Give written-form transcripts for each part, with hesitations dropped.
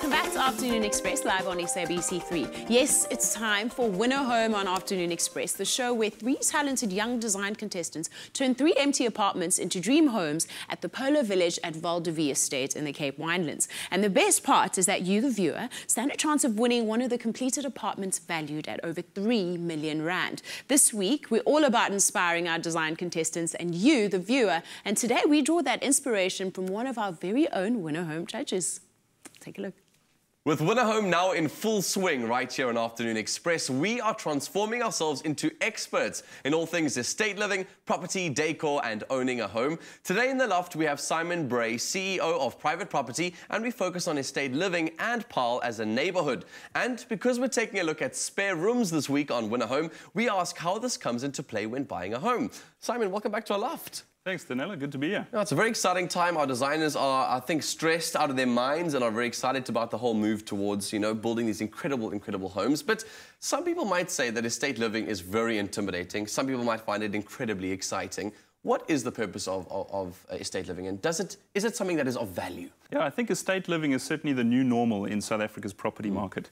Welcome back to Afternoon Express, live on SABC3. Yes, it's time for Win A Home on Afternoon Express, the show where three talented young design contestants turn three empty apartments into dream homes at the Polo Village at Val de Vie Estate in the Cape Winelands. And the best part is that you, the viewer, stand a chance of winning one of the completed apartments valued at over 3 million rand. This week, we're all about inspiring our design contestants and you, the viewer. And today, we draw that inspiration from one of our very own Win A Home judges. Take a look. With Win A Home now in full swing right here on Afternoon Express, we are transforming ourselves into experts in all things estate living, property, decor and owning a home. Today in the loft we have Simon Bray, CEO of Private Property, and we focus on estate living and Paarl as a neighbourhood. And because we're taking a look at spare rooms this week on Win A Home, we ask how this comes into play when buying a home. Simon, welcome back to our loft. Thanks, Danilo. Good to be here. No, it's a very exciting time. Our designers are, I think, stressed out of their minds and are very excited about the whole move towards, you know, building these incredible, incredible homes. But some people might say that estate living is very intimidating. Some people might find it incredibly exciting. What is the purpose of estate living, and is it something that is of value? Yeah, I think estate living is certainly the new normal in South Africa's property market.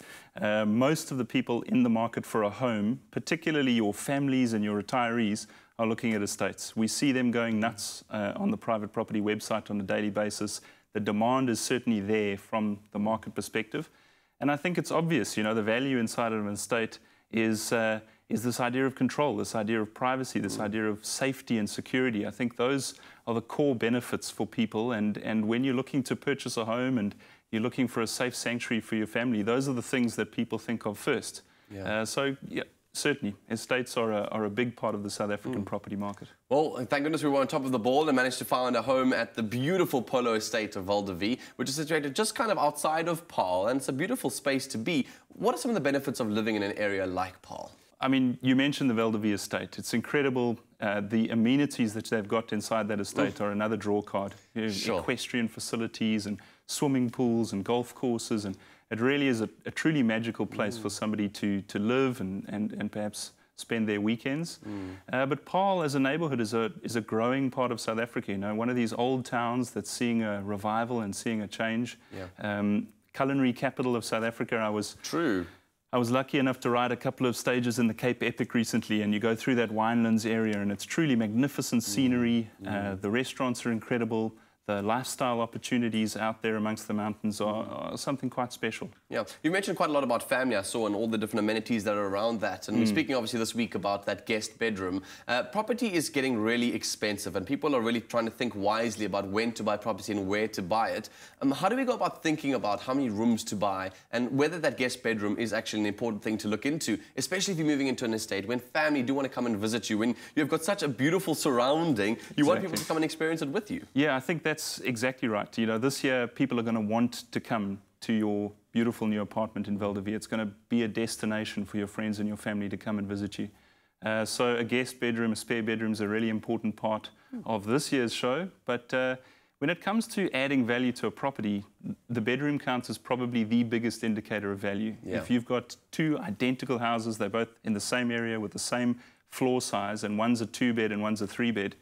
Most of the people in the market for a home, particularly your families and your retirees, are looking at estates. We see them going nuts on the Private Property website on a daily basis. The demand is certainly there from the market perspective. And I think it's obvious, you know, the value inside of an estate is this idea of control, this idea of privacy, this idea of safety and security. I think those are the core benefits for people. And when you're looking to purchase a home and you're looking for a safe sanctuary for your family, those are the things that people think of first. Yeah. Certainly, estates are a big part of the South African property market. Well, thank goodness we were on top of the ball and managed to find a home at the beautiful Polo estate of Val de Vie, which is situated just kind of outside of Paarl, and it's a beautiful space to be. What are some of the benefits of living in an area like Paarl? I mean, you mentioned the Val de Vie estate. It's incredible. The amenities that they've got inside that estate are another draw card. Sure. Equestrian facilities and swimming pools and golf courses, and it really is a truly magical place for somebody to live and perhaps spend their weekends. But Paarl as a neighbourhood is a growing part of South Africa. You know, one of these old towns that's seeing a revival and seeing a change. Yeah. Culinary capital of South Africa. I was lucky enough to ride a couple of stages in the Cape Epic recently, and you go through that Winelands area and it's truly magnificent scenery. The restaurants are incredible. The lifestyle opportunities out there amongst the mountains are something quite special. Yeah, you mentioned quite a lot about family, I saw, and all the different amenities that are around that. And we're speaking, obviously, this week about that guest bedroom. Property is getting really expensive, and people are really trying to think wisely about when to buy property and where to buy it. How do we go about thinking about how many rooms to buy and whether that guest bedroom is actually an important thing to look into, especially if you're moving into an estate, when family do want to come and visit you, when you've got such a beautiful surrounding, you want people to come and experience it with you? Yeah, I think that's exactly right. You know, this year people are going to want to come to your beautiful new apartment in Val de Vie. It's going to be a destination for your friends and your family to come and visit you. So a guest bedroom, a spare bedroom is a really important part of this year's show. But when it comes to adding value to a property, the bedroom count is probably the biggest indicator of value. Yeah. If you've got two identical houses, they're both in the same area with the same floor size, and one's a two-bed and one's a three-bed,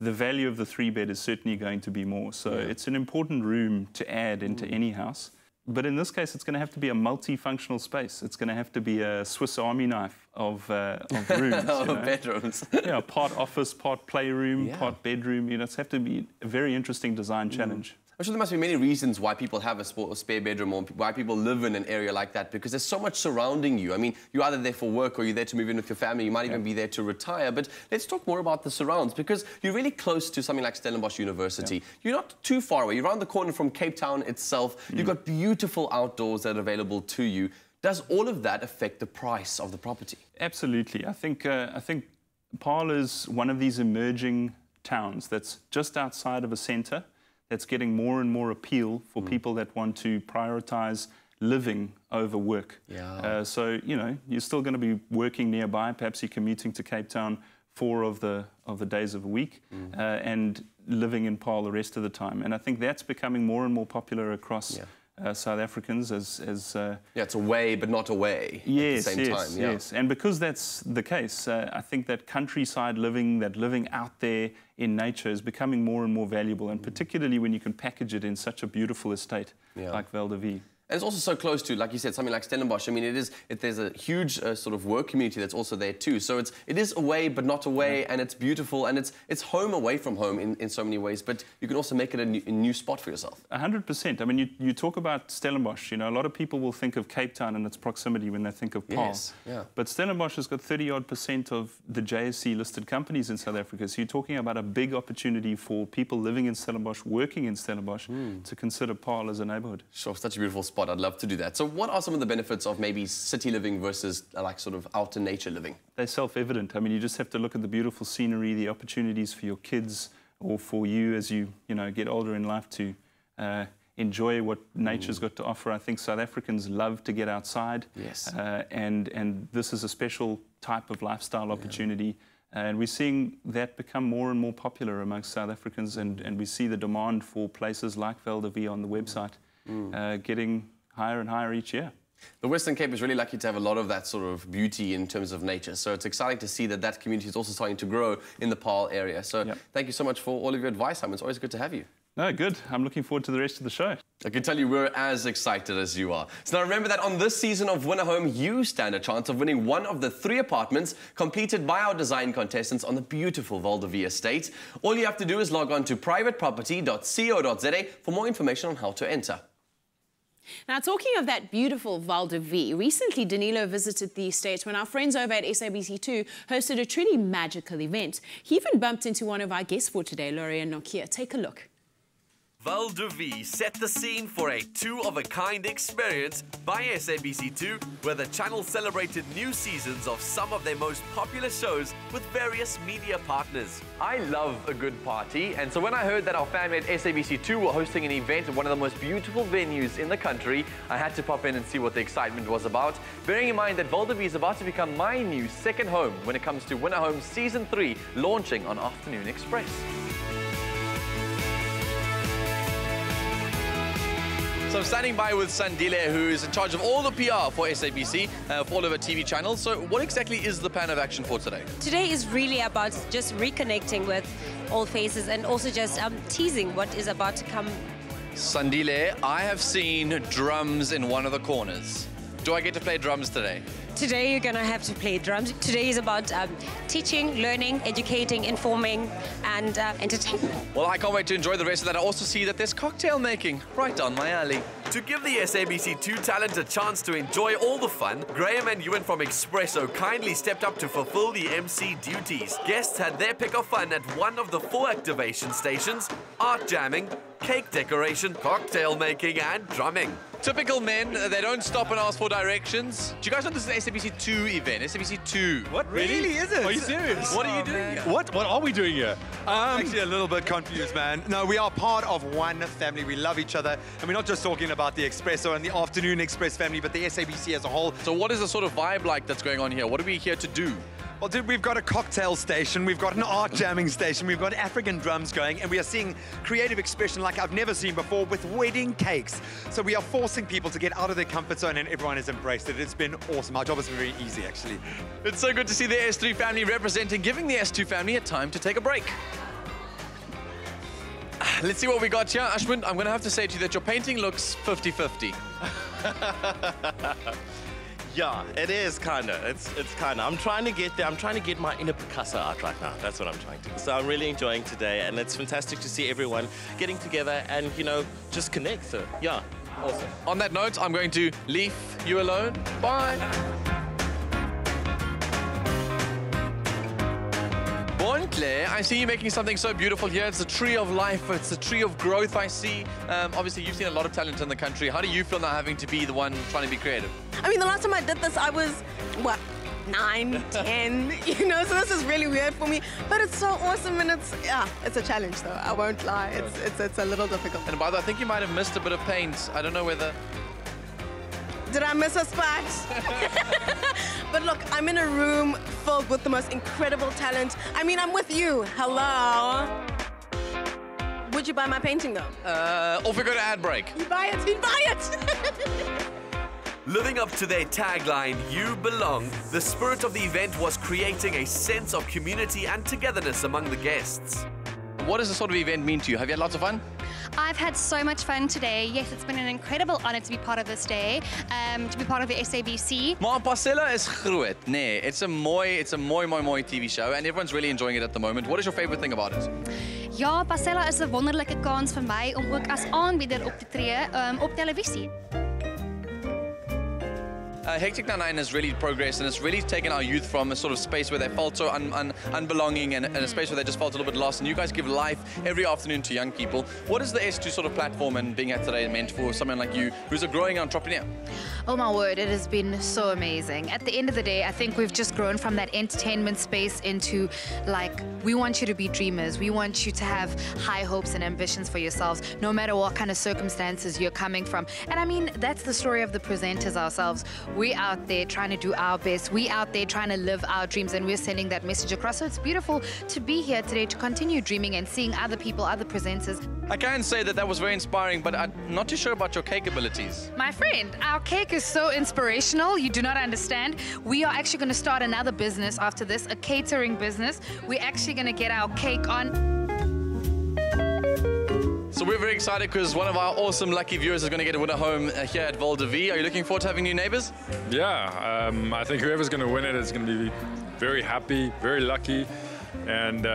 the value of the three-bed is certainly going to be more. So it's an important room to add into any house. But in this case, it's going to have to be a multifunctional space. It's going to have to be a Swiss Army knife of rooms. Bedrooms. Yeah, part office, part playroom, part bedroom. You know, it's have to be a very interesting design challenge. I'm sure there must be many reasons why people have a spare bedroom or why people live in an area like that, because there's so much surrounding you. I mean, you're either there for work or you're there to move in with your family. You might even be there to retire. But let's talk more about the surrounds, because you're really close to something like Stellenbosch University. You're not too far away. You're around the corner from Cape Town itself. You've got beautiful outdoors that are available to you. Does all of that affect the price of the property? Absolutely. I think Paarl is one of these emerging towns that's just outside of a centre. That's getting more and more appeal for people that want to prioritise living over work. Yeah. So, you know, you're still going to be working nearby. Perhaps you're commuting to Cape Town 4 of the days of a week and living in Paarl the rest of the time. And I think that's becoming more and more popular across South Africans as it's away but not away at the same time. Yes. And because that's the case, I think that countryside living, that living out there in nature, is becoming more and more valuable, and particularly when you can package it in such a beautiful estate like Val de Vie. And it's also so close to, like you said, something like Stellenbosch. I mean, there's a huge sort of work community that's also there too. So it is away, but not away, and it's beautiful, and it's home away from home in so many ways. But you can also make it a new spot for yourself. 100%. I mean, you talk about Stellenbosch. You know, a lot of people will think of Cape Town and its proximity when they think of Paarl. Yes. Yeah. But Stellenbosch has got 30-odd% of the JSE listed companies in South Africa. So you're talking about a big opportunity for people living in Stellenbosch, working in Stellenbosch, to consider Paarl as a neighbourhood. Sure, such a beautiful spot. I'd love to do that. So what are some of the benefits of maybe city living versus like sort of out in nature living? They're self-evident. I mean, you just have to look at the beautiful scenery, the opportunities for your kids or for you as you know, get older in life to enjoy what nature's got to offer. I think South Africans love to get outside. Yes. And this is a special type of lifestyle opportunity. Yeah. And we're seeing that become more and more popular amongst South Africans, and we see the demand for places like Val de Vie on the website getting higher and higher each year. The Western Cape is really lucky to have a lot of that sort of beauty in terms of nature. So it's exciting to see that community is also starting to grow in the Paarl area. So thank you so much for all of your advice, Simon. It's always good to have you. No, good. I'm looking forward to the rest of the show. I can tell you we're as excited as you are. So now remember that on this season of Win A Home, you stand a chance of winning one of the 3 apartments completed by our design contestants on the beautiful Val de Vie Estate. All you have to do is log on to privateproperty.co.za for more information on how to enter. Now, talking of that beautiful Val de Vie, recently Danilo visited the estate when our friends over at SABC2 hosted a truly magical event. He even bumped into one of our guests for today, Laurie and Nokia. Take a look. Val de Vie set the scene for a two-of-a-kind experience by SABC2, where the channel celebrated new seasons of some of their most popular shows with various media partners. I love a good party, and so when I heard that our family at SABC2 were hosting an event at one of the most beautiful venues in the country, I had to pop in and see what the excitement was about, bearing in mind that Val de Vie is about to become my new second home when it comes to Win A Home Season 3, launching on Afternoon Express. So I'm standing by with Sandile, who is in charge of all the PR for SABC, for all of our TV channels. So what exactly is the plan of action for today? Today is really about just reconnecting with all faces and also just teasing what is about to come. Sandile, I have seen drums in one of the corners. Do I get to play drums today? Today you're going to have to play drums. Today is about teaching, learning, educating, informing and entertainment. Well, I can't wait to enjoy the rest of that. I also see that there's cocktail making right down my alley. To give the SABC2 talent a chance to enjoy all the fun, Graham and Ewan from Expresso kindly stepped up to fulfill the MC duties. Guests had their pick of fun at one of the 4 activation stations: art jamming, cake decoration, cocktail making and drumming. Typical men, they don't stop and ask for directions. Do you guys know this is an SABC2 event? SABC2. What really is it? Are you serious? What are you doing here? What are we doing here? I'm actually a little bit confused, man. No, we are part of one family. We love each other. And we're not just talking about the Expresso and the Afternoon Express family, but the SABC as a whole. So what is the sort of vibe like that's going on here? What are we here to do? Well, dude, we've got a cocktail station, we've got an art jamming station, we've got African drums going, and we are seeing creative expression like I've never seen before with wedding cakes. So we are forcing people to get out of their comfort zone, and everyone has embraced it. It's been awesome. Our job has been very easy, actually. It's so good to see the S3 family representing, giving the S2 family a time to take a break. Let's see what we got here. Ashwin, I'm going to have to say to you that your painting looks 50-50. Yeah, it is kinda. It's kinda. I'm trying to get there. I'm trying to get my inner Picasso out right now. That's what I'm trying to do. So I'm really enjoying today, and it's fantastic to see everyone getting together and, you know, just connect. So yeah, awesome. On that note, I'm going to leave you alone. Bye. Bonclair, I see you making something so beautiful here. It's a tree of life. It's a tree of growth, I see. Obviously, you've seen a lot of talent in the country. How do you feel now having to be the one trying to be creative? I mean, the last time I did this, I was, what, 9, 10, you know, so this is really weird for me. But it's so awesome, and it's a challenge, though. I won't lie. It's a little difficult. And by the way, I think you might have missed a bit of paint. I don't know whether... Did I miss a spot? But look, I'm in a room filled with the most incredible talent. I mean, I'm with you. Hello. Would you buy my painting, though? Or we go to ad break. You buy it. You buy it. Living up to their tagline, "You belong," the spirit of the event was creating a sense of community and togetherness among the guests. What does this sort of event mean to you? Have you had lots of fun? I've had so much fun today. Yes, it's been an incredible honour to be part of this day, to be part of the SABC. Maar Parcella is groot, nee. It's a mooi TV show and everyone's really enjoying it at the moment. What is your favourite thing about it? Ja, Parcella is 'n wonderlike kans vir my om ook as aanbieder op te tree op televisie. Hectic 99 has really progressed and it's really taken our youth from a sort of space where they felt so unbelonging and a space where they just felt a little bit lost, and you guys give life every afternoon to young people. What is the S2 sort of platform and being at today meant for someone like you who's a growing entrepreneur? Oh my word, it has been so amazing. At the end of the day, I think we've just grown from that entertainment space into, like, we want you to be dreamers. We want you to have high hopes and ambitions for yourselves, no matter what kind of circumstances you're coming from. And I mean, that's the story of the presenters ourselves. We're out there trying to do our best. We're out there trying to live our dreams, and we're sending that message across. So it's beautiful to be here today to continue dreaming and seeing other people, other presenters. I can say that that was very inspiring, but I'm not too sure about your cake abilities. My friend, our cake is so inspirational. You do not understand. We are actually going to start another business after this, a catering business. We're actually going to get our cake on. So we're very excited because one of our awesome lucky viewers is going to get a winner home here at Val de Vie. Are you looking forward to having new neighbours? Yeah, I think whoever's going to win it is going to be very happy, very lucky, and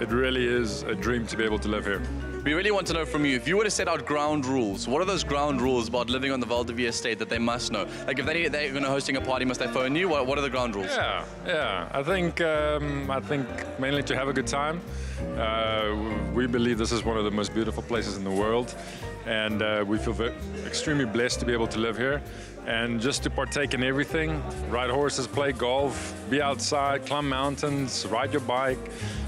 it really is a dream to be able to live here. We really want to know from you, if you were to set out ground rules, what are those ground rules about living on the Val de Vie estate that they must know? Like if they're going to hosting a party, must they phone you? What are the ground rules? Yeah. I think mainly to have a good time. We believe this is one of the most beautiful places in the world, and we feel extremely blessed to be able to live here. And just to partake in everything, ride horses, play golf, be outside, climb mountains, ride your bike,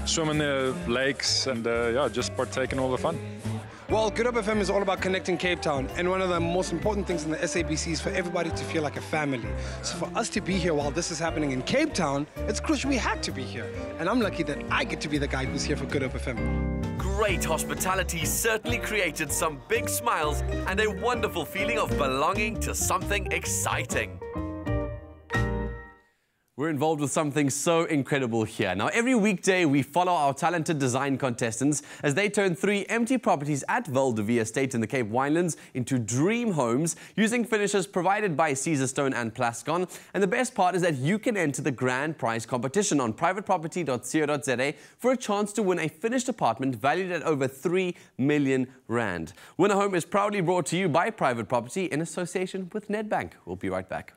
swim in the lakes, and yeah, just partake in all the fun. Well, Good Hope FM is all about connecting Cape Town, and one of the most important things in the SABC is for everybody to feel like a family. So for us to be here while this is happening in Cape Town, it's crucial we had to be here. And I'm lucky that I get to be the guy who's here for Good Hope FM. Great hospitality certainly created some big smiles and a wonderful feeling of belonging to something exciting. We're involved with something so incredible here. Now, every weekday, we follow our talented design contestants as they turn 3 empty properties at Val de Vie Estate in the Cape Winelands into dream homes using finishes provided by Caesarstone and Plascon. And the best part is that you can enter the grand prize competition on privateproperty.co.za for a chance to win a finished apartment valued at over 3 million rand. Winter Home is proudly brought to you by Private Property in association with Nedbank. We'll be right back.